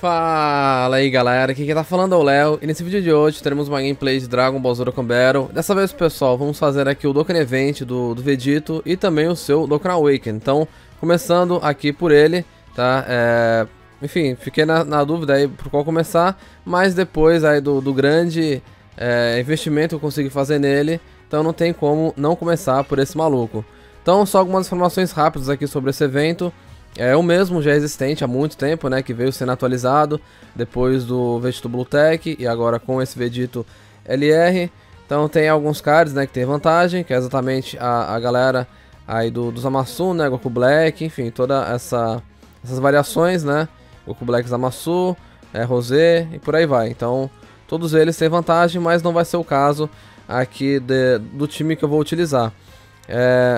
Fala aí galera, aqui quem tá falando é o Léo, e nesse vídeo de hoje teremos uma gameplay de Dragon Ball Z: Dokkan Battle. Dessa vez pessoal, vamos fazer aqui o Dokkan Event do Vegito e também o seu Dokkan Awakened. Então, começando aqui por ele, tá? Enfim, fiquei na dúvida aí por qual começar, mas depois aí do grande investimento que eu consegui fazer nele, então não tem como não começar por esse maluco. Então, só algumas informações rápidas aqui sobre esse evento. É o mesmo, já existente há muito tempo, né, que veio sendo atualizado depois do Vegito Blue Tech e agora com esse Vegito LR. Então tem alguns cards, né, que tem vantagem, que é exatamente a galera aí do Zamasu, né, Goku Black, enfim, toda essas variações, né, Goku Black, Zamasu, Rosé e por aí vai. Então todos eles têm vantagem, mas não vai ser o caso aqui do time que eu vou utilizar.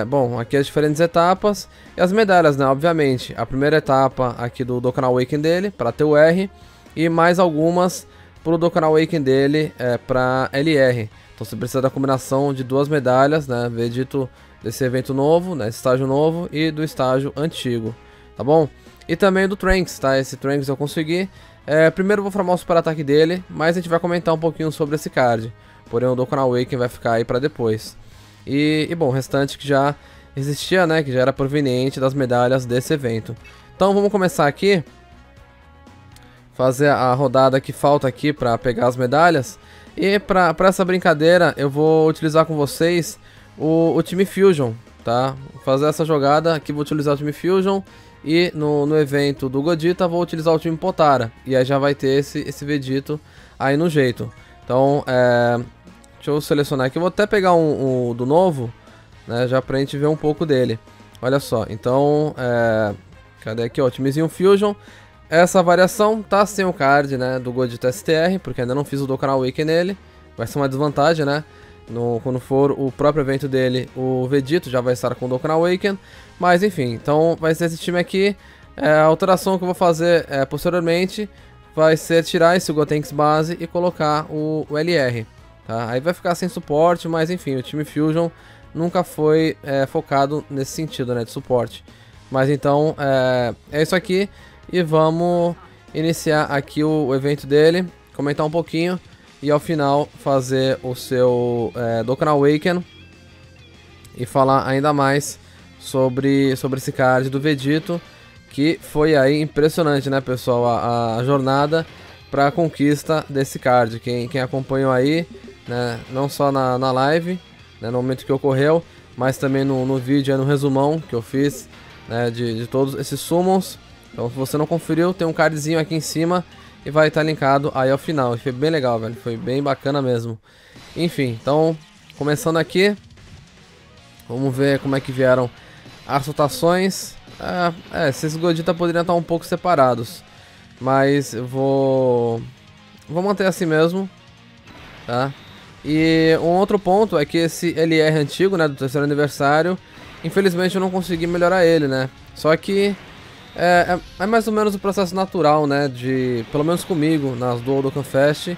Bom, aqui as diferentes etapas e as medalhas, né, obviamente. A primeira etapa aqui do Dokkan Awakened dele, para ter o R, e mais algumas pro Dokkan Awakened dele, para LR. Então você precisa da combinação de duas medalhas, né, Vegito desse evento novo, né, estágio novo, e do estágio antigo, tá bom? E também do Trunks, tá, esse Trunks eu consegui. Primeiro eu vou formar o super ataque dele, mas a gente vai comentar um pouquinho sobre esse card. Porém o Dokkan Awakened vai ficar aí para depois. E bom, o restante que já existia, né, que já era proveniente das medalhas desse evento. Então vamos começar aqui, fazer a rodada que falta aqui para pegar as medalhas. E para essa brincadeira eu vou utilizar com vocês o time Fusion, tá? Vou fazer essa jogada aqui, vou utilizar o time Fusion. E no evento do Godita vou utilizar o time Potara. E aí já vai ter esse Vegito aí no jeito. Então deixa eu selecionar aqui, eu vou até pegar um do novo, né, já pra gente ver um pouco dele. Olha só, então, cadê aqui, ó, timezinho Fusion. Essa variação tá sem o card, né, do Godita STR, porque ainda não fiz o Dokkan Awakened nele. Vai ser uma desvantagem, né, quando for o próprio evento dele, o Vegito já vai estar com o Dokkan Awakened. Mas enfim, então vai ser esse time aqui. A alteração que eu vou fazer posteriormente vai ser tirar esse Gotenks base e colocar o LR. Tá, aí vai ficar sem suporte, mas enfim, o time Fusion nunca foi focado nesse sentido, né, de suporte. Mas então, é isso aqui, e vamos iniciar aqui o evento dele, comentar um pouquinho, e ao final fazer o seu Dokkan Awakened, e falar ainda mais sobre esse card do Vegito, que foi aí impressionante, né, pessoal, a jornada para a conquista desse card. Quem acompanhou aí, né, não só na live, né, no momento que ocorreu, mas também no vídeo, no resumão que eu fiz, né, de todos esses summons. Então se você não conferiu, tem um cardzinho aqui em cima e vai estar linkado aí ao final. Foi bem legal, velho, foi bem bacana mesmo. Enfim, então começando aqui, vamos ver como é que vieram as rotações. Esses Godita poderiam estar um pouco separados, mas eu vou manter assim mesmo, tá? E um outro ponto é que esse LR antigo, né, do terceiro aniversário, infelizmente eu não consegui melhorar ele, né? Só que é mais ou menos o processo natural, né, de, pelo menos comigo, nas do Dokkan Fest,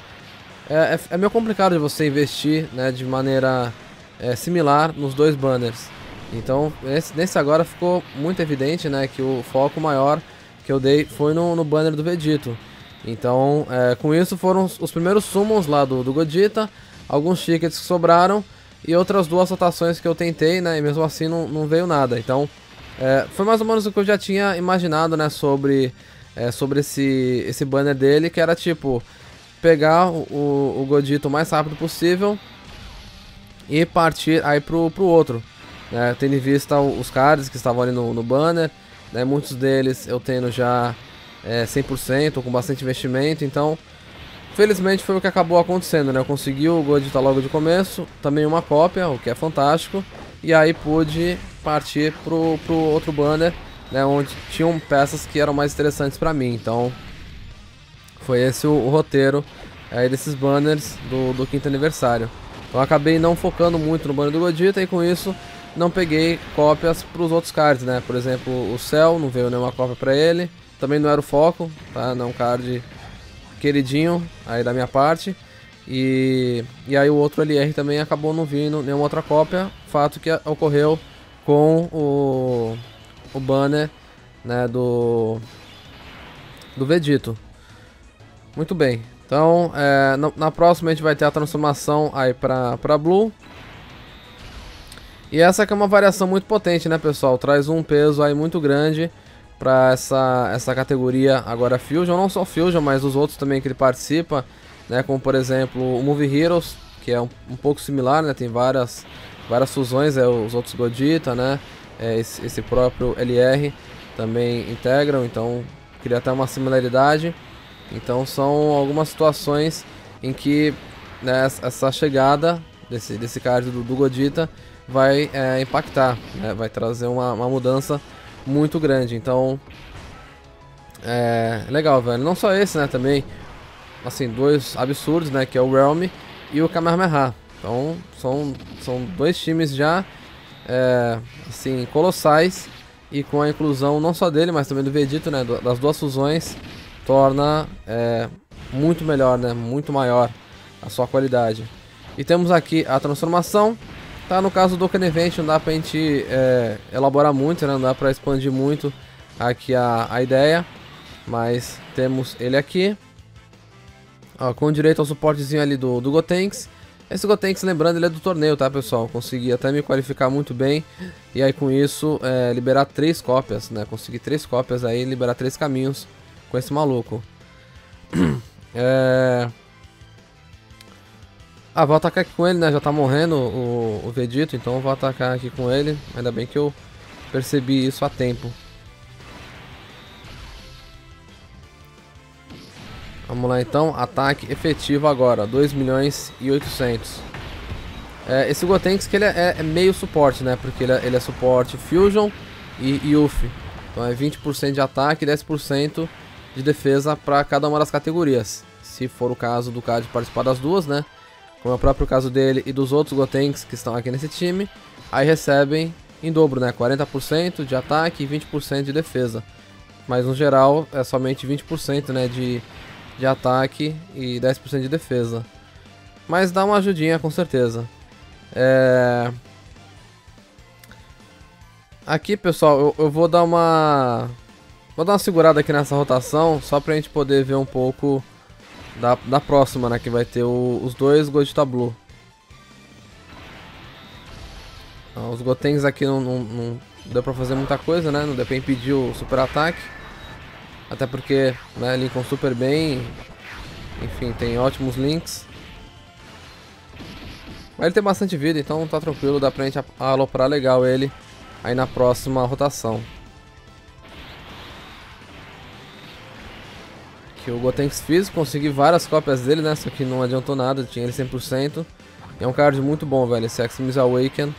é meio complicado de você investir, né, de maneira similar nos dois banners. Então nesse agora ficou muito evidente, né, que o foco maior que eu dei foi no banner do Vegito. Então com isso foram os primeiros summons lá do Godita, alguns tickets que sobraram e outras duas rotações que eu tentei, né, e mesmo assim não veio nada. Então foi mais ou menos o que eu já tinha imaginado, né, sobre esse banner dele, que era tipo pegar o Godita o mais rápido possível e partir aí pro outro, né, tendo em vista os cards que estavam ali no banner, né, muitos deles eu tenho já 100%, com bastante investimento. Então felizmente foi o que acabou acontecendo, né, eu consegui o Godita logo de começo, também uma cópia, o que é fantástico. E aí pude partir pro outro banner, né, onde tinham peças que eram mais interessantes para mim. Então foi esse o roteiro aí desses banners do quinto aniversário. Então acabei não focando muito no banner do Godita e com isso não peguei cópias para os outros cards, né? Por exemplo, o Cell, não veio nenhuma cópia para ele. Também não era o foco, tá? Não é um card queridinho aí da minha parte. E aí o outro LR também acabou não vindo nenhuma outra cópia. Fato que ocorreu com o banner, né, do Vegito. Muito bem. Então, na próxima a gente vai ter a transformação aí pra Blue. E essa aqui é uma variação muito potente, né, pessoal? Traz um peso aí muito grande pra essa categoria agora Fusion. Não só Fusion, mas os outros também que ele participa, né? Como, por exemplo, o Movie Heroes, que é um pouco similar, né? Tem várias fusões, os outros Godita, né? Esse próprio LR também integram, então cria até uma similaridade. Então são algumas situações em que, né, essa chegada desse card do Godita vai impactar, né? Vai trazer uma mudança muito grande. Então é legal, velho. Não só esse, né, também, assim, dois absurdos, né, que é o Realm e o Kamehameha. Então são dois times já assim, colossais, e com a inclusão não só dele, mas também do Vegito, né, das duas fusões, torna muito melhor, né, muito maior a sua qualidade. E temos aqui a transformação. Tá, no caso do Dokkan Event não dá pra gente elaborar muito, né? Não dá pra expandir muito aqui a ideia. Mas temos ele aqui, ó, com direito ao suportezinho ali do Gotenks. Esse Gotenks, lembrando, ele é do torneio, tá, pessoal? Consegui até me qualificar muito bem. E aí com isso liberar 3 cópias, né? Consegui 3 cópias aí, liberar 3 caminhos com esse maluco. Ah, vou atacar aqui com ele, né? Já tá morrendo o Vegito, então vou atacar aqui com ele. Ainda bem que eu percebi isso a tempo. Vamos lá então, ataque efetivo agora, 2.800.000. Esse Gotenks que ele é meio suporte, né? Porque ele é suporte Fusion e UF. Então é 20% de ataque e 10% de defesa para cada uma das categorias. Se for o caso do card participar das duas, né? Como é o próprio caso dele e dos outros Gotenks que estão aqui nesse time, aí recebem em dobro, né? 40% de ataque e 20% de defesa. Mas no geral é somente 20%, né, de ataque e 10% de defesa. Mas dá uma ajudinha com certeza. Aqui, pessoal, eu vou dar uma. Vou dar uma segurada aqui nessa rotação, só pra gente poder ver um pouco da próxima, né, que vai ter os dois Gogeta Blue. Então, os Gotenks aqui não deu pra fazer muita coisa, né, não deu pra impedir o super ataque. Até porque, né, linkam super bem, enfim, tem ótimos links. Mas ele tem bastante vida, então tá tranquilo, dá pra gente aloprar legal ele aí na próxima rotação. Que o Gotenks fiz, consegui várias cópias dele, né, só que não adiantou nada, tinha ele 100%. É um card muito bom, velho, esse Active Awakened.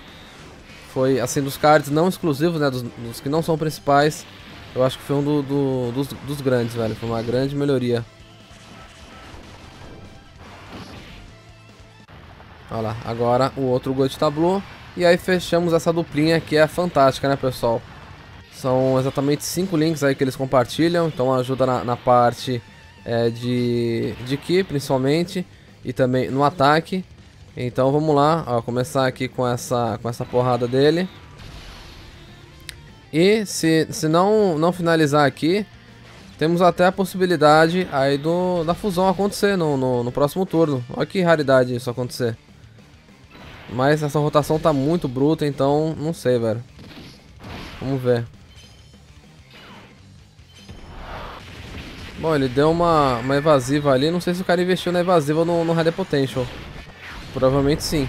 Foi, assim, dos cards não exclusivos, né, dos que não são principais, eu acho que foi um dos grandes, velho, foi uma grande melhoria. Olha lá, agora o outro Gogeta Blue, e aí fechamos essa duplinha que é fantástica, né, pessoal. São exatamente 5 links aí que eles compartilham, então ajuda na parte de ki, principalmente, e também no ataque. Então vamos lá, ó, começar aqui com essa porrada dele. E se não finalizar aqui, temos até a possibilidade aí da fusão acontecer no próximo turno. Olha que raridade isso acontecer. Mas essa rotação tá muito bruta, então não sei, velho. Vamos ver. Bom, ele deu uma evasiva ali. Não sei se o cara investiu na evasiva ou no Hidden Potential. Provavelmente sim.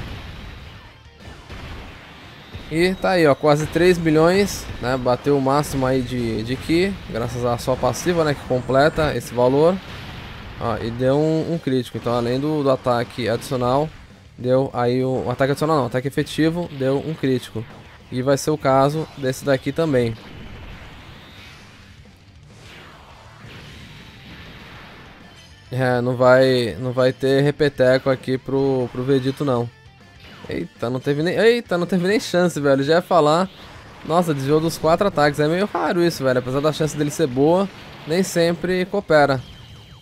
E tá aí, ó. Quase 3 bilhões, né? Bateu o máximo aí de Ki. Graças à sua passiva, né? Que completa esse valor. Ó, e deu um crítico. Então, além do ataque adicional, deu aí o ataque adicional não. Ataque efetivo, deu um crítico. E vai ser o caso desse daqui também. Não vai ter repeteco aqui pro Vegito, não. Eita, não teve nem chance, velho. Já ia falar. Nossa, desviou dos 4 ataques. É meio raro isso, velho. Apesar da chance dele ser boa, nem sempre coopera.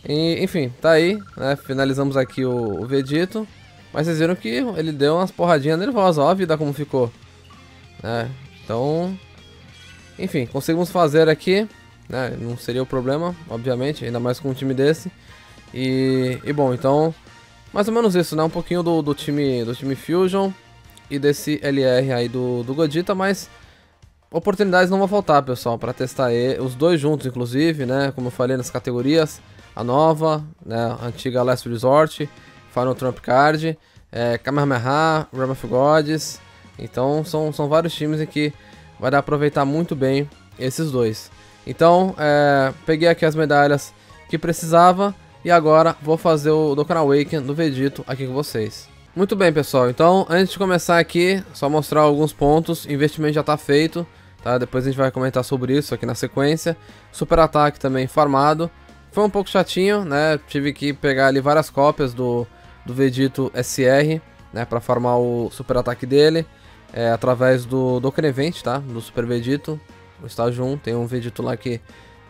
E, enfim, tá aí, né? Finalizamos aqui o Vegito. Mas vocês viram que ele deu umas porradinhas nervosas. Ó a vida como ficou. Então, enfim, conseguimos fazer aqui, né? Não seria o problema, obviamente, ainda mais com um time desse. E bom, então, mais ou menos isso, né? Um pouquinho do time Fusion e desse LR aí do Godita, mas oportunidades não vão faltar, pessoal, para testar os dois juntos, inclusive, né? Como eu falei, nas categorias, a nova, né? A antiga Last Resort, Final Trump Card, Kamehameha, Realm of Gods. Então são vários times em que vai dar pra aproveitar muito bem esses dois. Então, peguei aqui as medalhas que precisava e agora vou fazer o Dokkan Awakened do Vegito aqui com vocês. Muito bem, pessoal, então antes de começar aqui, só mostrar alguns pontos. Investimento já tá feito, tá? Depois a gente vai comentar sobre isso aqui na sequência. Super ataque também farmado. Foi um pouco chatinho, né? Tive que pegar ali várias cópias do Vegito SR, né, para farmar o super ataque dele, através do Dokkan Event, tá? Do Super Vegito, o estágio 1, tem um Vegito lá que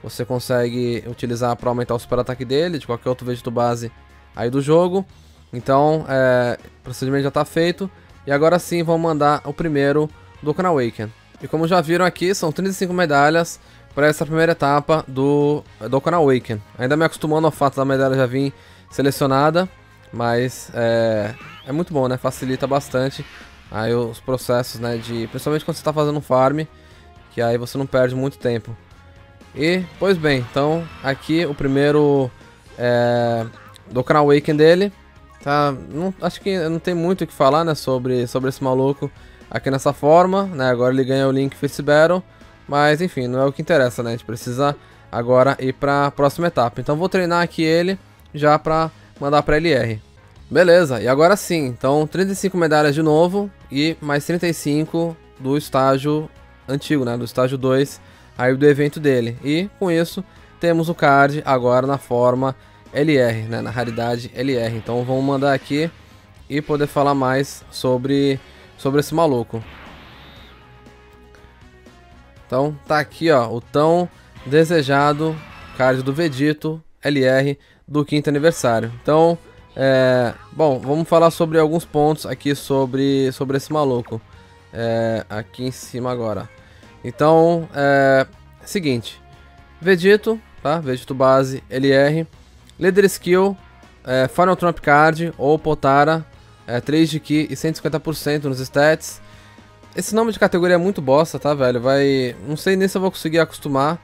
você consegue utilizar para aumentar o super ataque dele, de qualquer outro Vegito base aí do jogo. Então, o procedimento já está feito, e agora sim vamos mandar o primeiro Dokkan Awakened. E como já viram aqui, são 35 medalhas para essa primeira etapa do Dokkan Awakened. Ainda me acostumando ao fato da medalha já vir selecionada, mas é muito bom, né? Facilita bastante aí os processos, né? Principalmente quando você está fazendo um farm, que aí você não perde muito tempo. E, pois bem, então aqui o primeiro Dokkan Awakened dele, tá? Acho que não tem muito o que falar, né? Sobre esse maluco aqui nessa forma, né? Agora ele ganha o Link Fierce Battle, mas enfim, não é o que interessa, né? A gente precisa agora ir para a próxima etapa. Então vou treinar aqui ele já para mandar para LR. Beleza, e agora sim, então 35 medalhas de novo e mais 35 do estágio antigo, né, do estágio 2, aí do evento dele. E com isso, temos o card agora na forma LR, né, na raridade LR. Então vamos mandar aqui e poder falar mais sobre esse maluco. Então tá aqui, ó, o tão desejado card do Vegito LR do 5º aniversário. Então, bom, vamos falar sobre alguns pontos aqui sobre esse maluco, aqui em cima agora. Então, seguinte, Vegito, tá? Vegito base, LR, Leader Skill, Final Trump Card ou Potara, 3 de Ki e 150% nos stats. Esse nome de categoria é muito bosta, tá, velho? Não sei nem se eu vou conseguir acostumar.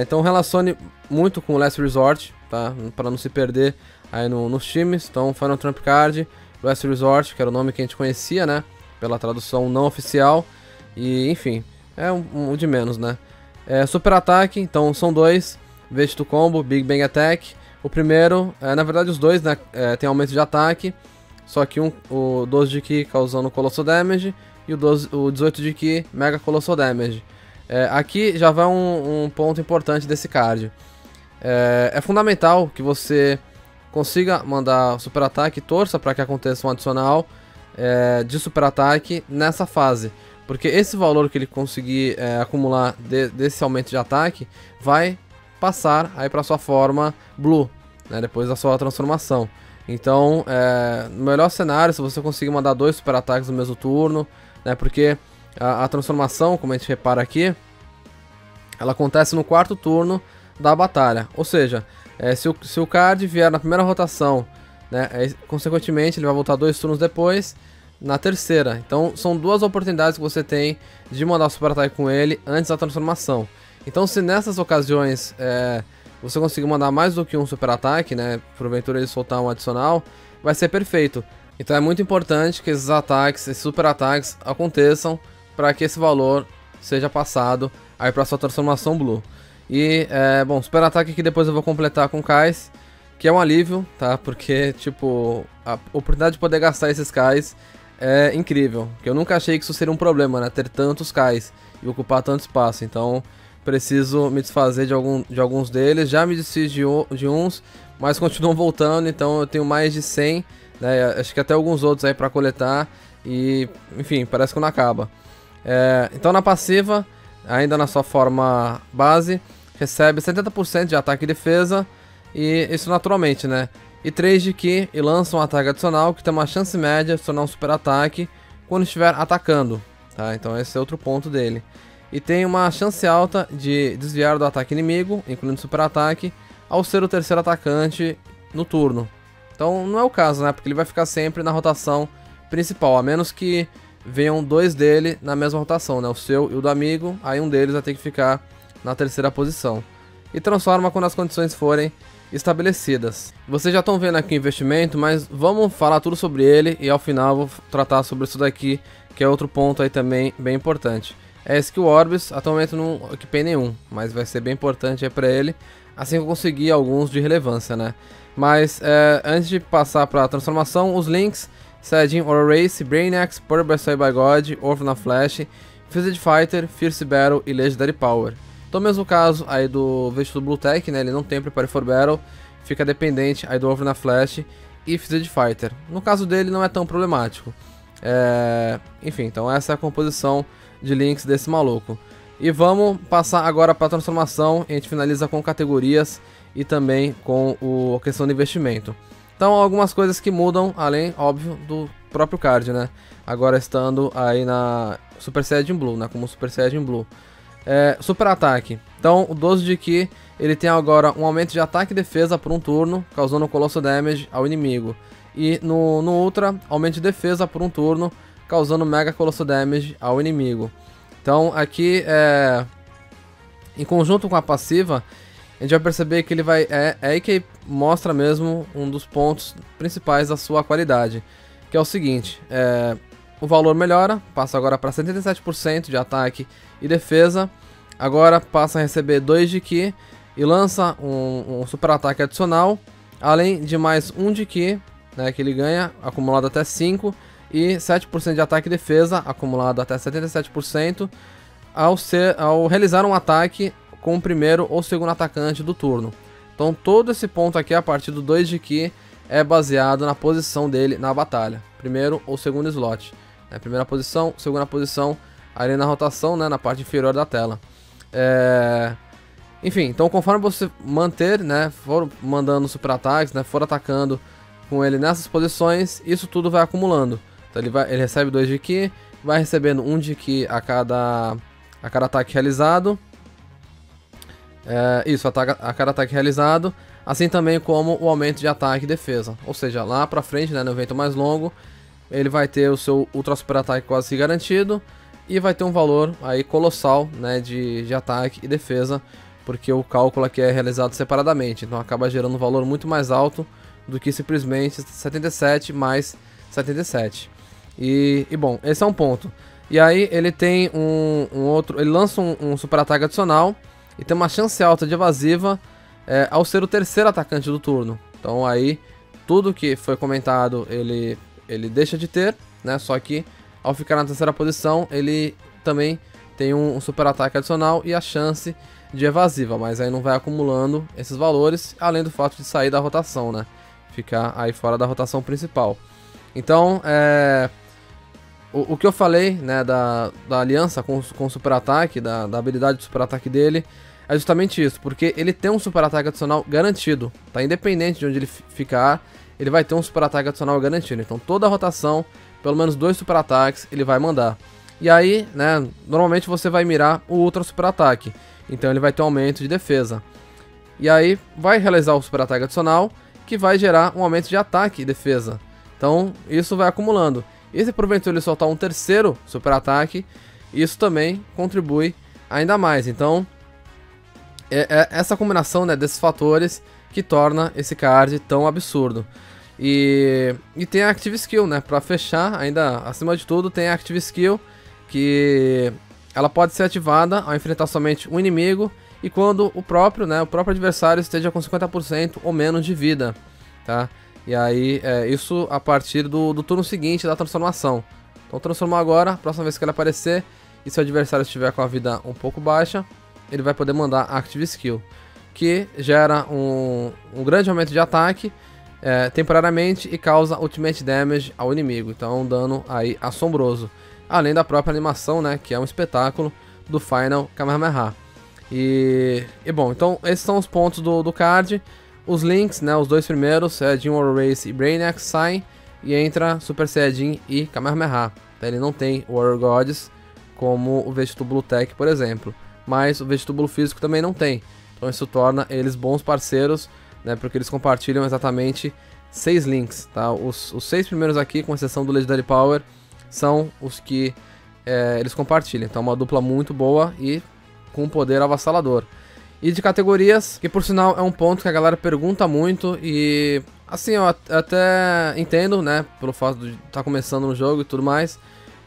Então relacione muito com o Last Resort, tá? Para não se perder aí nos times. Então Final Trump Card, Last Resort, que era o nome que a gente conhecia, né? Pela tradução não oficial. E enfim, é um de menos, né? Super ataque, então são dois. Vegito Combo, Big Bang Attack. O primeiro, na verdade os dois, né? Tem aumento de ataque. Só que o 12 de Ki causando Colossal Damage. E o 18 de Ki, Mega Colossal Damage. Aqui já vai um ponto importante desse card. É fundamental que você consiga mandar super ataque, torça para que aconteça um adicional de super ataque nessa fase, porque esse valor que ele conseguir acumular desse aumento de ataque vai passar aí para sua forma Blue, né, depois da sua transformação. Então, no melhor cenário, se você conseguir mandar dois super ataques no mesmo turno, né, porque a transformação, como a gente repara aqui, ela acontece no 4º turno da batalha. Ou seja, se o card vier na primeira rotação, né, consequentemente ele vai voltar 2 turnos depois, na terceira. Então são duas oportunidades que você tem de mandar o super ataque com ele antes da transformação. Então se nessas ocasiões você conseguir mandar mais do que um super ataque, né, porventura ele soltar um adicional, vai ser perfeito. Então é muito importante que esses super ataques aconteçam, para que esse valor seja passado aí para sua transformação Blue. E, bom, super ataque que depois eu vou completar com Kais, que é um alívio, tá? Porque, tipo, a oportunidade de poder gastar esses Kais é incrível. Porque eu nunca achei que isso seria um problema, né? Ter tantos Kais e ocupar tanto espaço. Então, preciso me desfazer de alguns deles. Já me desfiz de uns, mas continuam voltando. Então, eu tenho mais de 100, né? Acho que até alguns outros aí para coletar. E, enfim, parece que não acaba. Então na passiva, ainda na sua forma base, recebe 70% de ataque e defesa, e isso naturalmente, né? E 3 de Ki e lança um ataque adicional que tem uma chance média de tornar um super ataque quando estiver atacando, tá? Então esse é outro ponto dele. E tem uma chance alta de desviar do ataque inimigo, incluindo super ataque, ao ser o terceiro atacante no turno. Então não é o caso, né? Porque ele vai ficar sempre na rotação principal, a menos que venham dois dele na mesma rotação, né? O seu e o do amigo, aí um deles vai ter que ficar na terceira posição. E transforma quando as condições forem estabelecidas. Vocês já estão vendo aqui o investimento, mas vamos falar tudo sobre ele e ao final vou tratar sobre isso daqui, que é outro ponto aí também bem importante. É Skill Orbs, atualmente não equipei nenhum, mas vai ser bem importante aí pra ele, assim que eu conseguir alguns de relevância, né? Mas antes de passar pra transformação, os links: Saiyajin Or Race, Brainiac, Purple Soy by God, Orphan Flash, Fused Fighter, Fierce Battle e Legendary Power. Então, mesmo caso aí do Vegito Blue Tech, né? Ele não tem Prepare for Battle, fica dependente aí do Over in a Flash e Fused Fighter. No caso dele não é tão problemático. Enfim, então essa é a composição de links desse maluco. E vamos passar agora para a transformação, e a gente finaliza com categorias e também com a questão de investimento. Então, algumas coisas que mudam, além, óbvio, do próprio card, né? Agora estando aí na Super Saiyajin Blue, né? Como Super Saiyajin Blue. Super ataque. Então o 12 de Ki, ele tem agora um aumento de ataque e defesa por um turno, causando Colossal Damage ao inimigo. E no Ultra, aumento de defesa por um turno, causando Mega Colossal Damage ao inimigo. Então aqui, em conjunto com a passiva, a gente vai perceber que ele vai... É aí que mostra mesmo um dos pontos principais da sua qualidade, que é o seguinte... O valor melhora, passa agora para 77% de ataque e defesa. Agora passa a receber 2 de Ki e lança um super ataque adicional, além de mais 1 de Ki, né, que ele ganha, acumulado até 5, e 7% de ataque e defesa, acumulado até 77%, ao realizar um ataque com o primeiro ou segundo atacante do turno. Então todo esse ponto aqui, a partir do 2 de Ki, é baseado na posição dele na batalha, primeiro ou segundo slot. Primeira posição, segunda posição, ali na rotação, né, na parte inferior da tela. Enfim, então conforme você manter, né, for mandando super ataques, né, for atacando com ele nessas posições, isso tudo vai acumulando. Então ele recebe 2 de Ki, vai recebendo 1 de Ki a cada ataque realizado. A cada ataque realizado, assim também como o aumento de ataque e defesa. Ou seja, lá pra frente, né, no evento mais longo, ele vai ter o seu ultra super ataque quase garantido e vai ter um valor aí colossal, né, de ataque e defesa, porque o cálculo aqui é realizado separadamente, então acaba gerando um valor muito mais alto do que simplesmente 77 mais 77. E bom, esse é um ponto. E aí ele tem ele lança um super ataque adicional e tem uma chance alta de evasiva ao ser o terceiro atacante do turno. Então aí tudo que foi comentado ele deixa de ter, né? Só que ao ficar na terceira posição, ele também tem um super ataque adicional e a chance de evasiva, mas aí não vai acumulando esses valores, além do fato de sair da rotação, né? Ficar aí fora da rotação principal. Então, o que eu falei, né, da aliança com o super ataque, da habilidade do super ataque dele, é justamente isso, porque ele tem um super ataque adicional garantido, tá? Independente de onde ele ficar, ele vai ter um super ataque adicional garantido. Então toda a rotação, pelo menos 2 super ataques ele vai mandar. E aí, né, normalmente você vai mirar o ultra super ataque, então ele vai ter um aumento de defesa. E aí vai realizar o super ataque adicional, que vai gerar um aumento de ataque e defesa. Então isso vai acumulando. E se porventura ele soltar um terceiro super ataque, isso também contribui ainda mais. Então é essa combinação, né, desses fatores que torna esse card tão absurdo. E tem a Active Skill, né? Pra fechar, ainda acima de tudo, tem a Active Skill, que ela pode ser ativada ao enfrentar somente um inimigo e quando o próprio adversário esteja com 50% ou menos de vida, tá? E aí, isso a partir do turno seguinte da transformação. Então transformar agora, próxima vez que ela aparecer, e se o adversário estiver com a vida um pouco baixa, ele vai poder mandar a Active Skill, que gera um grande aumento de ataque temporariamente e causa Ultimate Damage ao inimigo. Então é um dano aí assombroso, além da própria animação, né, que é um espetáculo do Final Kamehameha. E bom, então esses são os pontos do card. Os links, né, os dois primeiros, Saiyajin War Race e Brainiac, saem e entra Super Saiyajin e Kamehameha. Então ele não tem War Gods como o Vegito Blue Tech, por exemplo, mas o Vegito Blue Físico também não tem. Então isso torna eles bons parceiros né? Porque eles compartilham exatamente 6 links, tá? Os 6 primeiros aqui, com exceção do Legendary Power, são os que eles compartilham. Então é uma dupla muito boa e com poder avassalador. E de categorias, que por sinal é um ponto que a galera pergunta muito e... assim, eu até entendo, né, pelo fato de estar começando no jogo e tudo mais.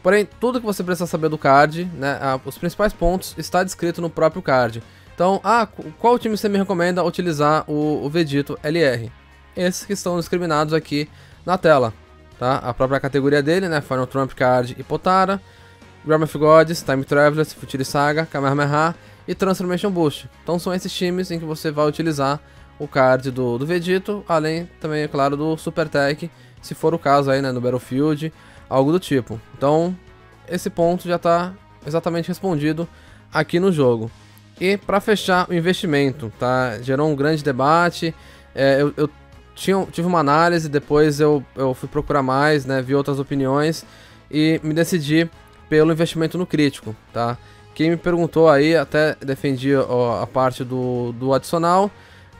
Porém, tudo que você precisa saber do card, né, os principais pontos, está descrito no próprio card. Então, qual time você me recomenda utilizar o Vegito LR? Esses que estão discriminados aqui na tela, tá? A própria categoria dele, né, Final Trump Card e Potara, Realm of Gods, Time Travelers, Future Saga, Kamehameha e Transformation Boost. Então são esses times em que você vai utilizar o card do Vegito, além também, é claro, do Super Tech, se for o caso aí, né, no Battlefield, algo do tipo. Então, esse ponto já está exatamente respondido aqui no jogo. E para fechar o investimento, tá? Gerou um grande debate, tive uma análise, depois eu fui procurar mais, né, vi outras opiniões e me decidi pelo investimento no crítico, tá? Quem me perguntou aí, até defendi a parte do adicional,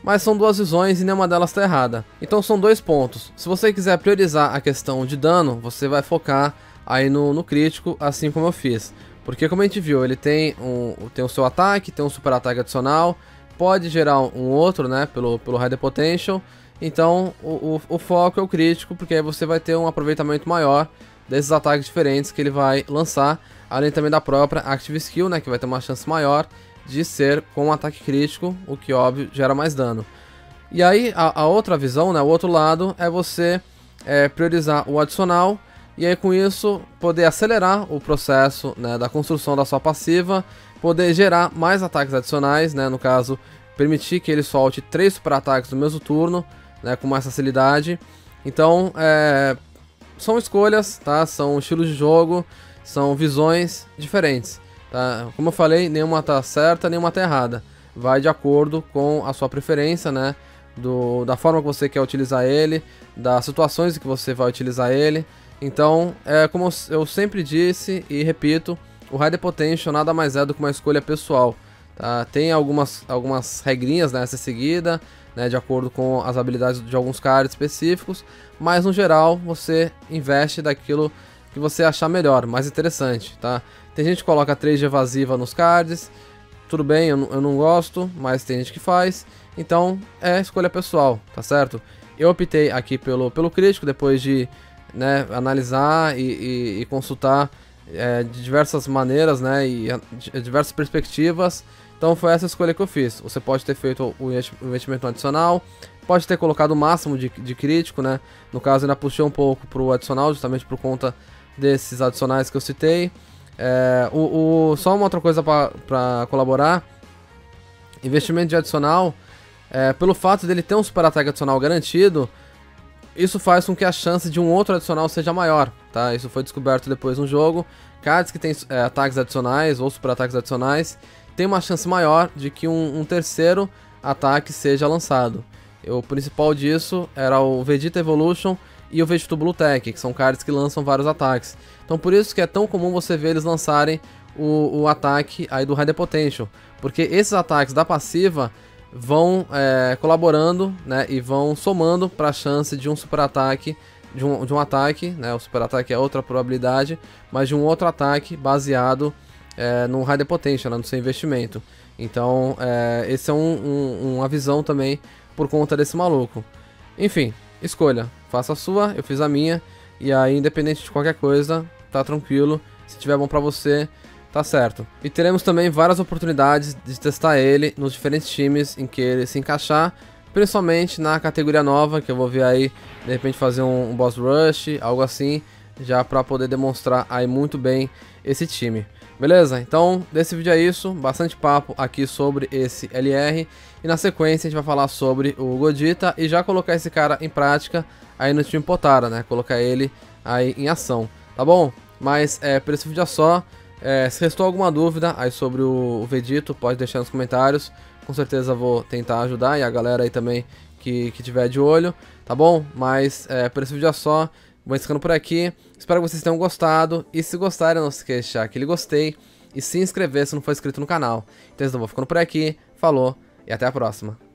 mas são duas visões e nenhuma delas está errada. Então são dois pontos. Se você quiser priorizar a questão de dano, você vai focar aí no crítico, assim como eu fiz. Porque como a gente viu, ele tem o seu ataque, tem um super ataque adicional, pode gerar um outro, né, pelo Hidden Potential. Então o foco é o crítico, porque aí você vai ter um aproveitamento maior desses ataques diferentes que ele vai lançar, além também da própria Active Skill, né, que vai ter uma chance maior de ser com um ataque crítico, o que óbvio gera mais dano. E aí a outra visão, né, o outro lado, é você priorizar o adicional e aí com isso poder acelerar o processo, né, da construção da sua passiva, poder gerar mais ataques adicionais, né, no caso permitir que ele solte 3 super ataques no mesmo turno, né, com mais facilidade. Então são escolhas, tá? São estilos de jogo, são visões diferentes. Tá? Como eu falei, nenhuma tá certa, nenhuma tá errada. Vai de acordo com a sua preferência, né? Da forma que você quer utilizar ele, das situações que você vai utilizar ele. Então, como eu sempre disse e repito, o Hidden Potential nada mais é do que uma escolha pessoal. Tá? Tem algumas regrinhas, né, a ser seguida, né, de acordo com as habilidades de alguns cards específicos, mas no geral você investe daquilo que você achar melhor, mais interessante, tá? Tem gente que coloca 3 de evasiva nos cards, tudo bem, eu não gosto, mas tem gente que faz, então é escolha pessoal, tá certo? Eu optei aqui pelo crítico, depois de, né, analisar e consultar de diversas maneiras, né, e de diversas perspectivas. Então foi essa a escolha que eu fiz. Você pode ter feito o investimento adicional, pode ter colocado o máximo de crítico, né? No caso ainda puxei um pouco para o adicional, justamente por conta desses adicionais que eu citei. Só uma outra coisa para colaborar, investimento de adicional, pelo fato dele ter um super ataque adicional garantido, isso faz com que a chance de um outro adicional seja maior, tá? Isso foi descoberto depois no jogo. Cards que tem ataques adicionais ou super ataques adicionais tem uma chance maior de que um terceiro ataque seja lançado. O principal disso era o Vegito Evolution e o Vegito Blue Tech, que são cards que lançam vários ataques. Então por isso que é tão comum você ver eles lançarem o ataque aí do Hidden Potential, porque esses ataques da passiva vão colaborando, né, e vão somando para a chance de um super ataque, de um ataque, né, o super ataque é outra probabilidade, mas de um outro ataque baseado no Hidden Potential, né, no seu investimento. Então esse é uma visão também por conta desse maluco. Enfim, escolha, faça a sua, eu fiz a minha, e aí independente de qualquer coisa, tá tranquilo, se tiver bom pra você, tá certo. E teremos também várias oportunidades de testar ele nos diferentes times em que ele se encaixar, principalmente na categoria nova, que eu vou ver aí, de repente fazer um boss rush, algo assim, já pra poder demonstrar aí muito bem esse time. Beleza? Então, desse vídeo é isso, bastante papo aqui sobre esse LR, e na sequência a gente vai falar sobre o Godita e já colocar esse cara em prática aí no time Potara, né? Colocar ele aí em ação, tá bom? Mas por esse vídeo é só, se restou alguma dúvida aí sobre o Vegito, pode deixar nos comentários, com certeza vou tentar ajudar, e a galera aí também que tiver de olho, tá bom? Mas por esse vídeo é só. Vou encerrando por aqui, espero que vocês tenham gostado, e se gostarem não se esqueça de deixar aquele gostei e se inscrever se não for inscrito no canal. Então eu vou ficando por aqui, falou e até a próxima.